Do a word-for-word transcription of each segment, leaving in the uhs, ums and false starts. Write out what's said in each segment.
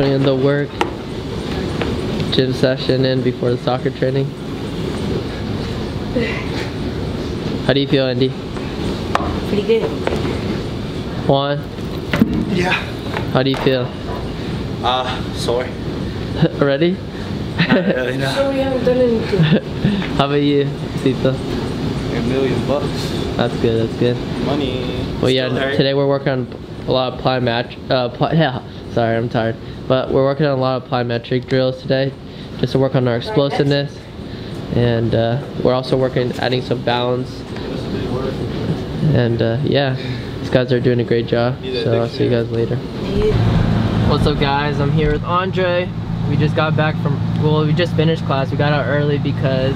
putting in the work, gym session in before the soccer training. How do you feel, Andy? Pretty good. Juan? Yeah. How do you feel? Uh, sore. Ready? Not really, no. So we haven't done anything. How about you, Sita? A million bucks. That's good, that's good. Money. Well, yeah, hurt. Today we're working on a lot of plyometric, uh, ply, yeah, sorry, I'm tired. But we're working on a lot of plyometric drills today, just to work on our explosiveness. And uh, we're also working, adding some balance. And uh, yeah, these guys are doing a great job, so I'll see you guys later. What's up, guys? I'm here with Andre. We just got back from, well, we just finished class. We got out early because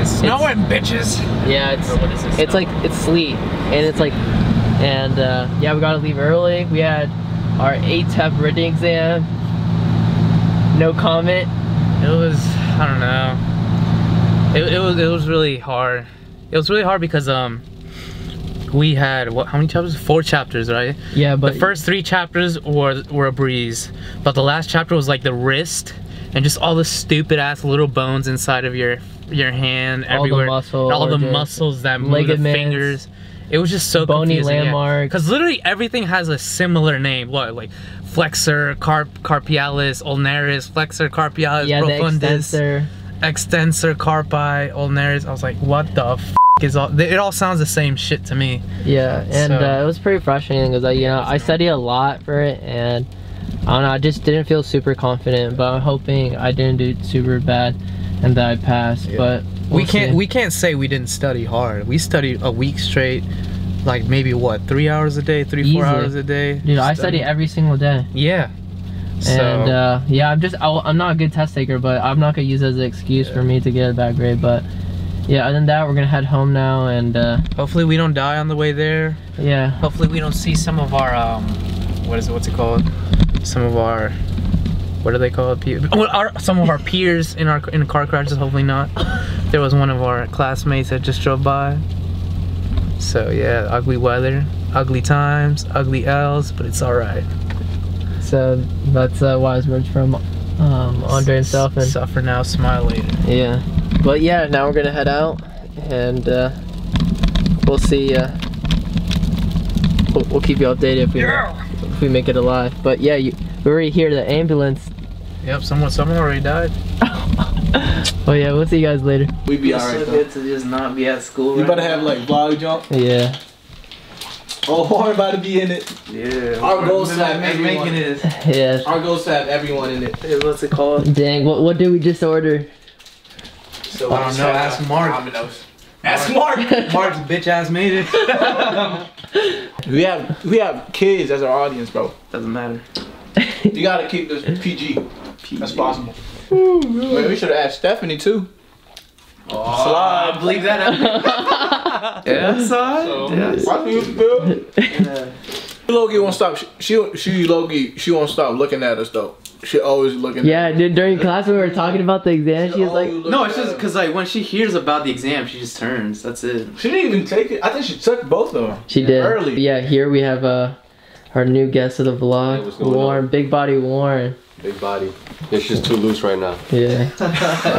it's snowing, bitches. Yeah, it's, what is it, it's like, it's sleet, and it's like, and uh, yeah, we gotta leave early. We had our A T E P written exam. No comment. It was, I don't know. It, it was, it was really hard. It was really hard because um, we had what? How many chapters? Four chapters, right? Yeah, but the first three chapters were were a breeze, but the last chapter was like the wrist and just all the stupid ass little bones inside of your your hand, all everywhere, the muscle, all the muscles that move, the fingers. It was just so bony confusing, landmark. Because yeah, literally everything has a similar name. What, like flexor carp carpialis ulnaris, flexor carpialis yeah, profundus, the extensor. extensor carpi ulnaris. I was like, what the f is all? It all sounds the same shit to me. Yeah, and so, uh, it was pretty frustrating because like, you know, I studied a lot for it, and I don't know, I just didn't feel super confident. But I'm hoping I didn't do super bad and that I passed. Yeah. But we can't we can't say we didn't study hard. We studied a week straight, like maybe what, three hours a day, three, Easy. four hours a day. Dude, I study every single day. Yeah. So. And uh, yeah, I'm just, I'll, I'm not a good test taker, but I'm not gonna use it as an excuse yeah. for me to get a bad grade. But yeah, other than that, we're gonna head home now, and uh, hopefully we don't die on the way there. Yeah. Hopefully we don't see some of our um, what is it? What's it called? Some of our. What do they call it? Oh, our, some of our peers in our in car crashes. Hopefully not. There was one of our classmates that just drove by. So yeah, ugly weather, ugly times, ugly L's, but it's all right. So that's uh, wise words from um, Andre and Stephanie. Suffer now, smile later. Yeah, but yeah, now we're gonna head out, and uh, we'll see. Uh, we'll, we'll keep you updated if we yeah. if we make it alive. But yeah, you. We already hear the ambulance. Yep, someone someone already died. Oh yeah, we'll see you guys later. We'd be alright. It's so good to just not be at school. You right better now. Have like vlog jump. Yeah. Oh, we're about to be in it. Yeah. Our goal is to have everyone in it. Yes. Our goal is to have everyone in it. Hey, what's it called? Dang, what what did we just order? So I don't know. Ask Mark. Domino's. Ask Mark. Mark's bitch ass made it. we have we have kids as our audience, bro. Doesn't matter. You gotta keep this P G. P G. That's possible. Ooh, man, we should have asked Stephanie too. Oh, slide, believe that out. Yeah, slide. So, yes. I feel good. Yeah. Loki won't stop. She, she, she Loki, she won't stop looking at us though. She always looking. Yeah, at dude. During class when we were talking about the exam, she, she was like, "No, it's just because like when she hears about the exam, she just turns. That's it." She didn't even take it. I think she took both of them. She yeah. did. Early. Yeah. Here we have a. Uh, Our new guest of the vlog, hey, Warren, on? Big Body Warren. Big Body. It's just too loose right now. Yeah.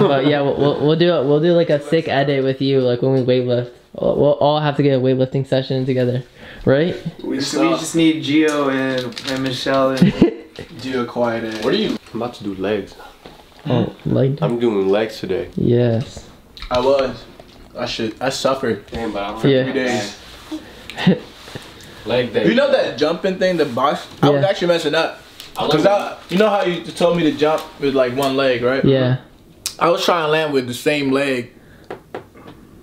But yeah, we'll we'll do a, we'll do like a sick edit with you, like when we weightlift. We'll, we'll all have to get a weightlifting session together, right? We just, we just need Gio and, and Michelle and Gio quiet. And what are you? I'm about to do legs. Oh, leg. I'm doing legs today. Yes. I was. I should. I suffered. Damn, but I'm for yeah. three days. Leg day. You know that jumping thing, the box? Yeah. I was actually messing up. Cause I, you know how you told me to jump with like one leg, right? Yeah. I was trying to land with the same leg.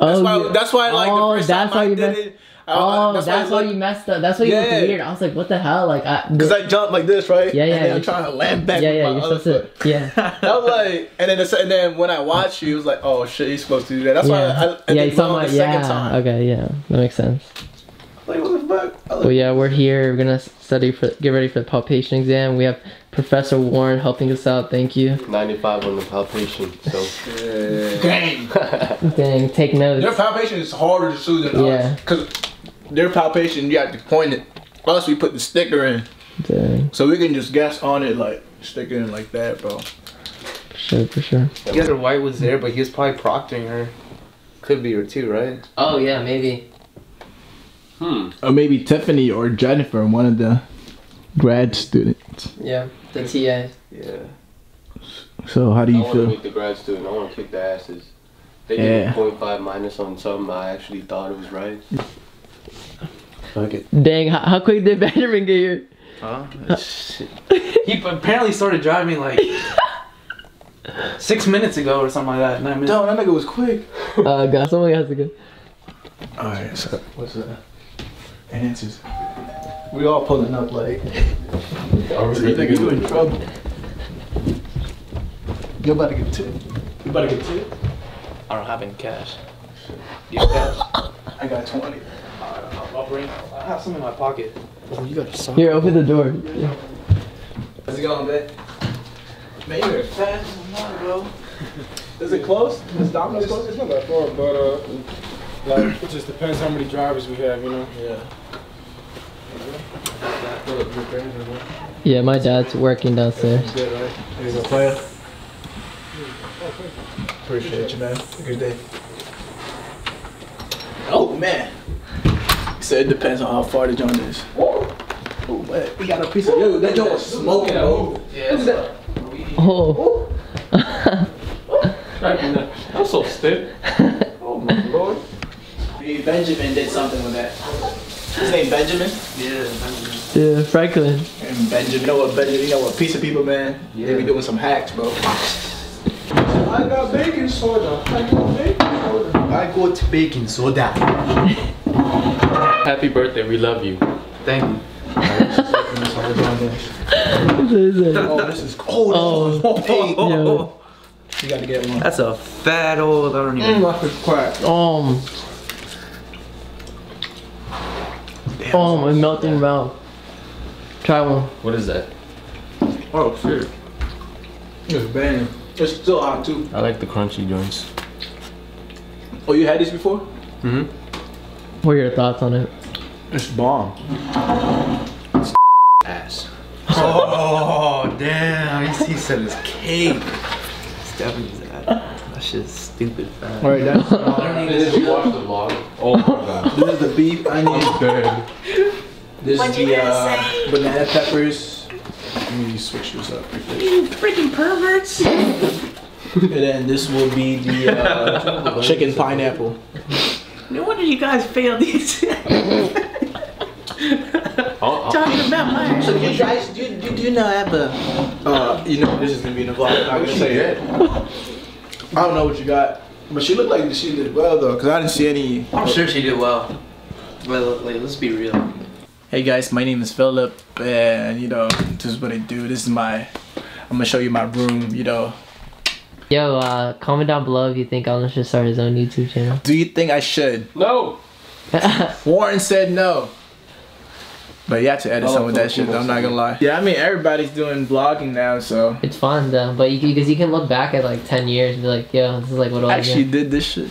That's oh, why. That's why. Like oh, the first that's time I you did it. I, oh, that's, that's why, why you messed up. That's why you yeah. looked weird. I was like, what the hell? Like, I, cause I jumped like this, right? Yeah, yeah. And then I'm trying to land back. Yeah, with yeah. My you're other supposed foot. to. Yeah. I was like, and then and then when I watched you, it was like, oh shit, you're supposed to do that. That's yeah. why. I, I yeah, you saw my second time. Okay, yeah, that makes sense. Like, what the fuck? Well, yeah, we're here. We're gonna study for, get ready for the palpation exam. We have Professor Warren helping us out. Thank you. ninety-five on the palpation. So. Dang. Dang. Take notes. Their palpation is harder to do than yeah. ours. Cause their palpation, you have to point it. Plus, we put the sticker in. Dang. So we can just gas on it, like stick it in like that, bro. For sure, for sure. I guess her White was there, but he was probably proctoring her. Could be her too, right? Oh yeah, maybe. Hmm. Or maybe Tiffany or Jennifer, one of the grad students. Yeah, the T A. Yeah. So how do you I feel? I want to meet the grad student. I want to kick their asses. They yeah. did a point five minus on something I actually thought it was right. Fuck it. Dang, how, how quick did Benjamin get here? Huh? He apparently started driving like six minutes ago or something like that. Nine minutes. No, that nigga was quick. Uh, God, someone has to go. Alright, so what's that? Answers. We all pulling up like. I think you in trouble. You about to get tipped. You about to get tipped? I don't have any cash. You have cash? I got twenty. I'll, I'll bring. I have some in my pocket. Oh, you got a sock. Here, open the door. Yeah. How's it going, babe? Man, you're fast as hell, bro. Is it close? Is Domino's close? It's not that far, but uh, like it just depends how many drivers we have, you know. Yeah. Yeah, my dad's working downstairs. Good, right? He's a player. Appreciate you, man. Good day. Oh man. So it depends on how far the joint is. Oh man, we got a piece of. Yo, that joint was smoking, bro. Yeah. Look at that. Oh. I'm so stiff. Oh my lord. Benjamin did something with that. His name Benjamin? Yeah, Benjamin. Yeah, Franklin. And Benjamin, you know what, Benjamin, you know what, piece of people, man. Yeah. They be doing some hacks, bro. I got baking soda. I got baking soda. I got baking soda. Happy birthday, we love you. Thank you. What is it? Oh, this is cold. Oh, oh, oh, oh, yeah. oh. You gotta get one. That's a fat old. I don't even. Mm. Um. Damn, oh, my melting mouth. Try one. What is that? Oh shit! It's banging. It's still hot too. I like the crunchy joints. Oh, you had this before? Mm-hmm. What are your thoughts on it? It's bomb. It's ass. Oh damn! He said it's cake. Stephanie's ass. That shit's stupid fat. All right, that's. I need this. Did you watch the vlog? Oh my god. This is the beef onion bird. This what is the uh, banana peppers. Let me switch this up. You freaking perverts! And then this will be the uh, chicken pineapple. No wonder you guys failed these. Talking about mine. So you guys, you you do not have a. Uh, you know this is gonna be in a vlog. I'm not gonna say it. I don't know what you got, but she looked like she did well though, cause I didn't see any. I'm sure she did well. Well, like, let's be real. Hey guys, my name is Philip, and you know, this is what I do. This is my, I'm gonna show you my room, you know. Yo, uh, comment down below if you think Alan should start his own YouTube channel. Do you think I should? No! Warren said no. But you have to edit oh, some of that cool, shit, cool, I'm not gonna lie. Yeah, I mean, everybody's doing vlogging now, so. It's fun though, but you because you can look back at like ten years and be like, yo, this is like what I actually did. did this shit.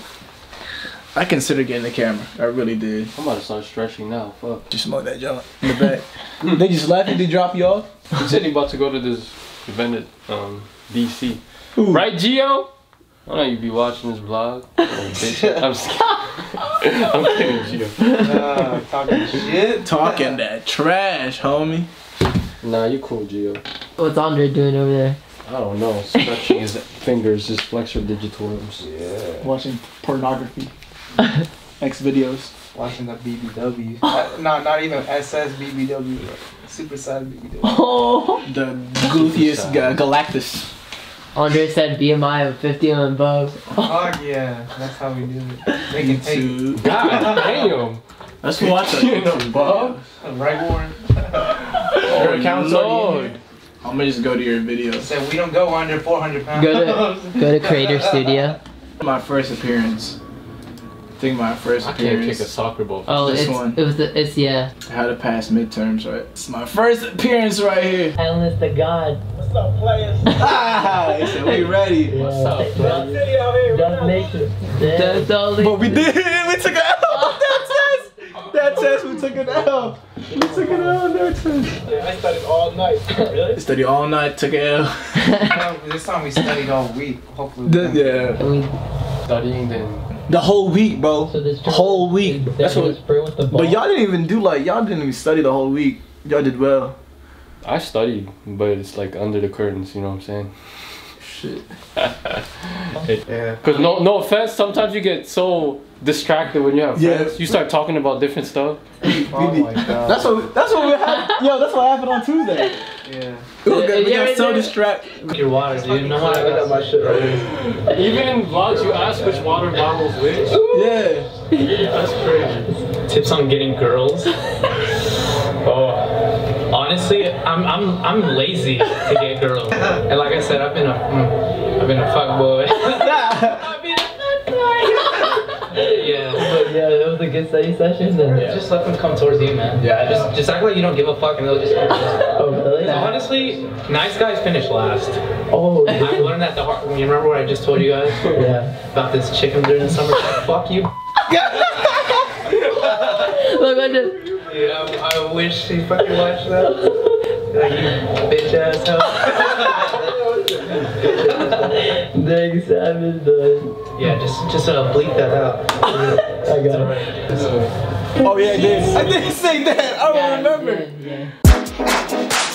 I considered getting the camera. I really did. I'm about to start stretching now. Fuck. Just smoke that junk in the back. They just laugh if they drop you off. I'm sitting about to go to this event at um, D C. Ooh. Right, Gio? I know you be watching this vlog. I'm kidding. I'm kidding, Gio. Nah, talking shit. Talking that trash, homie. Nah, you cool, Gio. What's Andre doing over there? I don't know. Stretching his fingers, his flexor digitorum. Yeah. Watching pornography. X videos. Watching the B B W. No, not even S S B B W. Super size B B W. Oh, the goofiest ga Galactus. Andre said B M I of fifty and above. Oh yeah, that's how we do it. They can YouTube. Take. God damn. Let's watch it. Above. Right, Warren. Your account's on. I'm gonna just go to your videos. Said so we don't go under four hundred pounds. Go to go to Creator Studio. My first appearance. I think my first I appearance. I can't kick a soccer ball. Oh, this it's, one. It was the, it's, yeah. How to pass midterms, right? It's my first appearance right here. Alan is the god. What's up, players? Ah, he said, we ready. What's up, players? That's nature. That's all. But we did. We took an L. That's us. That's us. We took an L. She took an L next time. I studied all night. Really? Studied all night, took an L. No, this time we studied all week, hopefully. The, yeah. We studying then. The whole week, bro. So this whole week. That's what. With the ball. But y'all didn't even do like y'all didn't even study the whole week. Y'all did well. I studied, but it's like under the curtains. You know what I'm saying? Shit. Yeah. Cause no, no offense. Sometimes you get so distracted when you have friends. Yeah. You start talking about different stuff. Oh my God. That's what. That's what we had. Yo, that's what happened on Tuesday. Yeah. We yeah, got yeah, so yeah. distracted. Your water, dude. No, I got my shit right here. Even in vlogs, you ask which water bottle's which. Yeah. Yeah. That's crazy. Tips on getting girls. Oh. Honestly, I'm I'm I'm lazy to get girls, and like I said, I've been a mm, I've been a fuckboy. I've been a fuckboy. Yeah, but yeah, that was a good study session. And yeah. Just let them come towards you, man. Yeah, yeah, just just act like you don't give a fuck, and they'll just. Oh really? So honestly, nice guys finish last. Oh. Yeah. I learned that the hard. You remember what I just told you guys? Yeah. About this chicken during the summer. Fuck you. Look, I just. Dude, I, I wish she fucking watched that. Like, you bitch asshole. Dang, savage, dude. Yeah, just, just uh, bleep that out. I got it. Oh, yeah, I did. I did say that. I don't yeah, remember. Yeah, yeah.